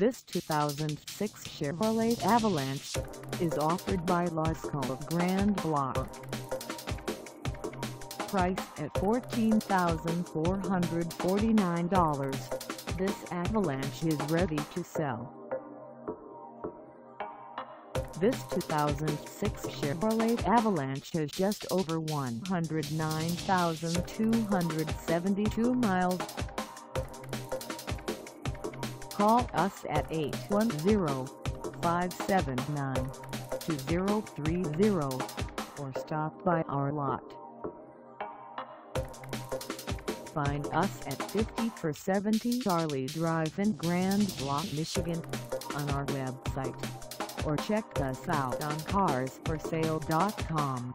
This 2006 Chevrolet Avalanche is offered by Lasco of Grand Blanc. Priced at $14,449, this Avalanche is ready to sell. This 2006 Chevrolet Avalanche has just over 109,272 miles. Call us at 810-579-2030 or stop by our lot. Find us at 5470 Charlie Drive in Grand Blanc, Michigan on our website, or check us out on carsforsale.com.